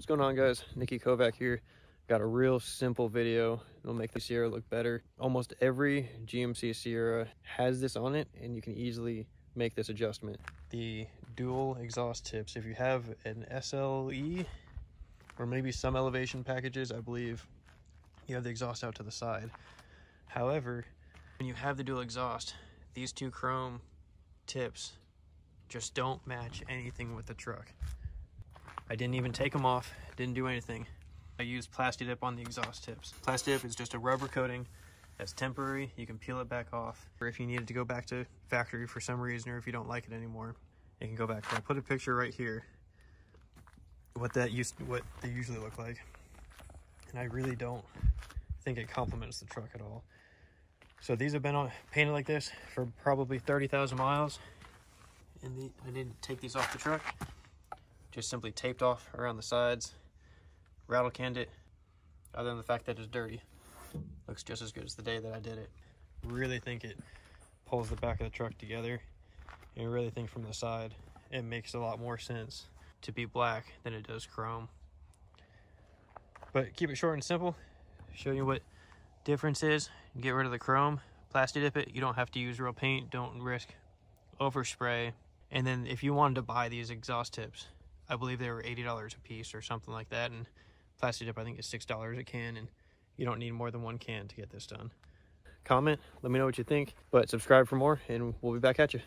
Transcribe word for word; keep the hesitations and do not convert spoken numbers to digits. What's going on, guys? Nikki Kovac here. Got a real simple video that'll make the Sierra look better. Almost every G M C Sierra has this on it, and you can easily make this adjustment. The dual exhaust tips. If you have an S L E or maybe some elevation packages, I believe you have the exhaust out to the side. However, when you have the dual exhaust, these two chrome tips just don't match anything with the truck. I didn't even take them off, didn't do anything. I used Plasti-Dip on the exhaust tips. Plasti-Dip is just a rubber coating that's temporary. You can peel it back off, or if you need it to go back to factory for some reason, or if you don't like it anymore, it can go back. So I put a picture right here what that used what they usually look like, and I really don't think it complements the truck at all. So these have been on, painted like this for probably thirty thousand miles, and the, I didn't take these off the truck. Just simply taped off around the sides. Rattle canned it, other than the fact that it's dirty. Looks just as good as the day that I did it. Really think it pulls the back of the truck together, and really think from the side it makes a lot more sense to be black than it does chrome. But keep it short and simple, show you what difference is. Get rid of the chrome, Plasti-Dip it. You don't have to use real paint, don't risk overspray. And then if you wanted to buy these exhaust tips, I believe they were eighty dollars a piece or something like that, and Plasti-Dip I think is six dollars a can, and you don't need more than one can to get this done. Comment, let me know what you think, but subscribe for more, and we'll be back at you.